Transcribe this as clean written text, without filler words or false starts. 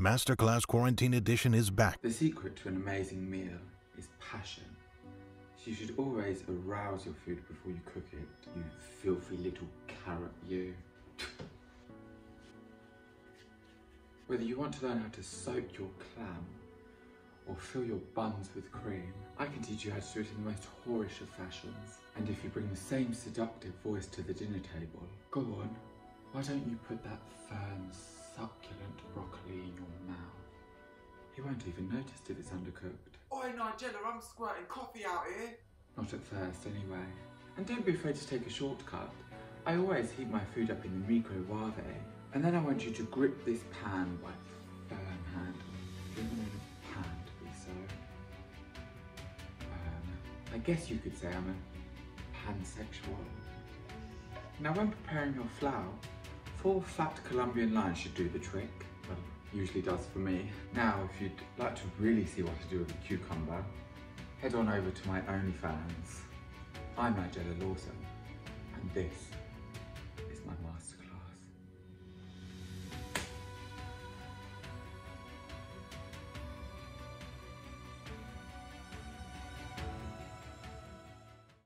Masterclass Quarantine Edition is back. The secret to an amazing meal is passion. You should always arouse your food before you cook it, you filthy little carrot you. Whether you want to learn how to soak your clam or fill your buns with cream, I can teach you how to do it in the most whorish of fashions. And if you bring the same seductive voice to the dinner table, go on, why don't you put that firm, succulent broccoli in your mouth? He won't even notice if it's undercooked. Oi Nigella, I'm squirting coffee out here. Not at first, anyway. And don't be afraid to take a shortcut. I always heat my food up in the microwave, and then I want you to grip this pan by the firm handle. You want the pan to be so firm. I guess you could say I'm a pansexual. Now, when preparing your flour, 4 fat Colombian lines should do the trick. Well, usually does for me. Now, if you'd like to really see what to do with a cucumber, head on over to my OnlyFans. I'm Nigella Lawson, and this